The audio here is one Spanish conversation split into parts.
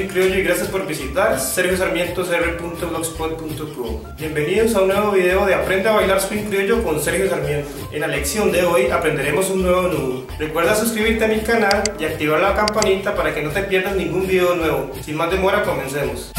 Swing Criollo y gracias por visitar sergiosarmientocr.blogspot.com. Bienvenidos a un nuevo video de Aprende a Bailar Swing Criollo con Sergio Sarmiento. En la lección de hoy aprenderemos un nuevo nudo. Recuerda suscribirte a mi canal y activar la campanita para que no te pierdas ningún video nuevo. Sin más demora, comencemos.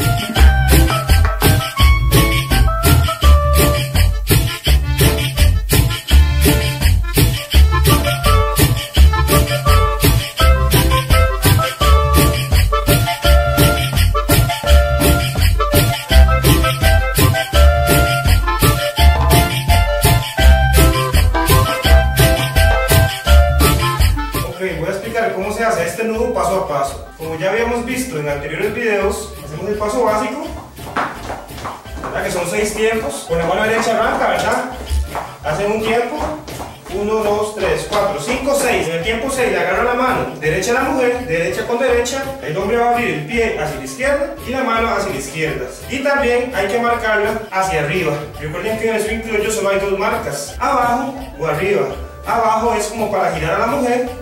Cómo se hace este nudo paso a paso. Como ya habíamos visto en anteriores videos, hacemos el paso básico, ¿verdad? Que son 6 tiempos. Con la mano derecha arranca, ¿verdad? Hacen un tiempo, 1, 2, 3, 4, 5, 6. En el tiempo 6 le agarran la mano derecha a la mujer, derecha con derecha. El hombre va a abrir el pie hacia la izquierda y la mano hacia la izquierda. Y también hay que marcarla hacia arriba. Recuerden que en el swing criollo solo hay 2 marcas, abajo o arriba. Abajo es como para girar a la mujer,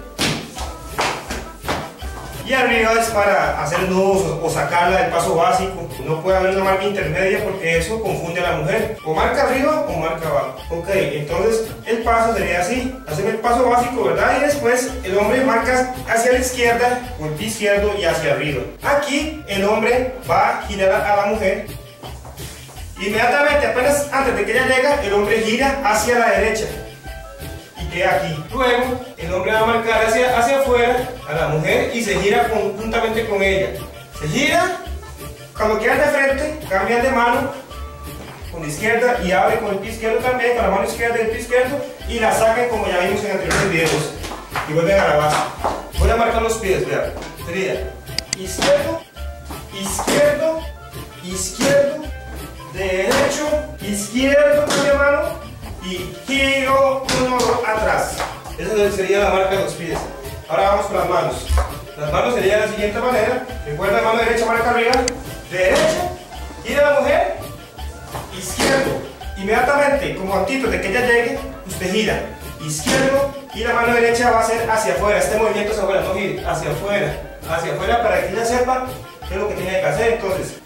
y arriba es para hacer nudos o sacarla del paso básico. No puede haber una marca intermedia porque eso confunde a la mujer. O marca arriba o marca abajo. Ok, entonces el paso sería así. Hacemos el paso básico, ¿verdad? Y después el hombre marca hacia la izquierda, por el pie izquierdo y hacia arriba. Aquí el hombre va a girar a la mujer. Inmediatamente, apenas antes de que ella llegue, el hombre gira hacia la derecha. Queda aquí. Luego el hombre va a marcar hacia afuera a la mujer y se gira conjuntamente con ella. Se gira, cuando quedan de frente, cambian de mano con la izquierda y abre con el pie izquierdo también, con la mano izquierda y el pie izquierdo, y la sacan como ya vimos en anteriores videos. Y vuelven a la base. Voy a marcar los pies, vean. Sería izquierdo, izquierdo, izquierdo, derecho, izquierdo con la mano. Y giro uno atrás. Esa sería la marca de los pies. Ahora vamos con las manos. Las manos serían de la siguiente manera. Recuerda, la mano derecha marca arriba. Derecha, gira la mujer. Izquierdo. Inmediatamente, como antes de que ella llegue, usted gira. Izquierdo y la mano derecha va a ser hacia afuera. Este movimiento es afuera, no gire. Hacia afuera. Hacia afuera para que ella sepa qué es lo que tiene que hacer. Entonces,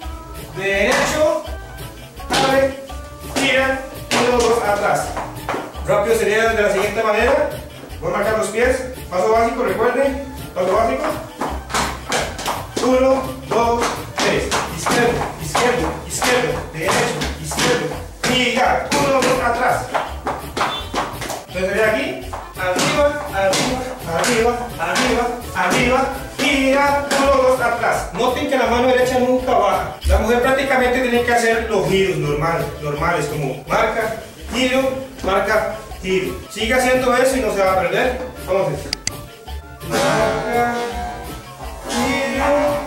derecho, abre, gira. Atrás. Rápido sería de la siguiente manera. Voy a marcar los pies. Paso básico, recuerden. Paso básico. 1, 2, 3. Izquierdo, izquierdo, izquierdo, derecho, izquierdo. Gira. 1, 2, atrás. Entonces sería aquí. Arriba, arriba, arriba, arriba, arriba. Gira. 1, 2, atrás. Noten que la mano derecha nunca baja. La mujer prácticamente tiene que hacer los giros normales, como marca, giro, marca, giro. Sigue haciendo eso y no se va a perder. Entonces, marca, giro,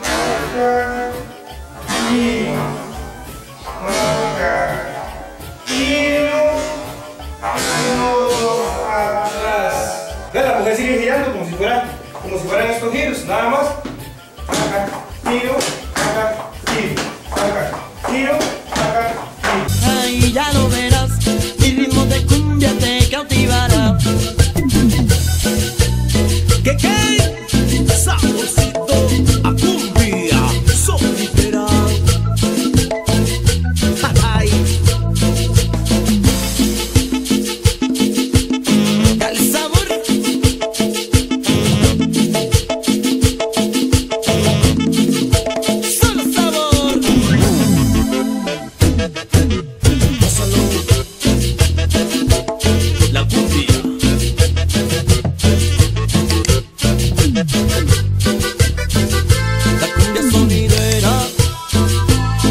marca, giro, marca, giro, no atrás. La mujer sigue girando como si fueran estos giros, nada más. Marca, giro, marca, giro, marca, giro, marca, giro. Ahí ya lo verás, mi ritmo de cumbia te cautivará. Que saborcito a cumbia, solitera.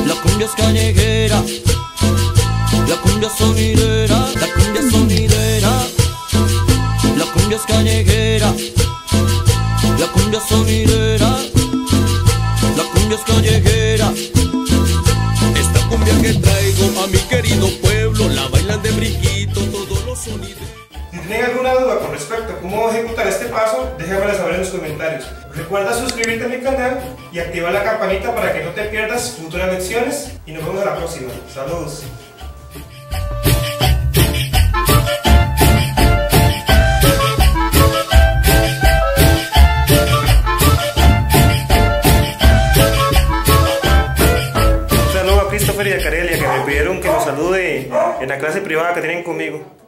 La cumbia es callejera. Esta cumbia que traigo a mi querido pueblo la bailan de briguito todos los sonidos. Si tienen alguna duda con respecto a cómo ejecutar este paso, déjenmela saber en los comentarios. Recuerda suscribirte a mi canal y activar la campanita para que no te pierdas futuras lecciones. Y nos vemos a la próxima. Saludos. Christopher y a Carelia, que me pidieron que los salude en la clase privada que tienen conmigo.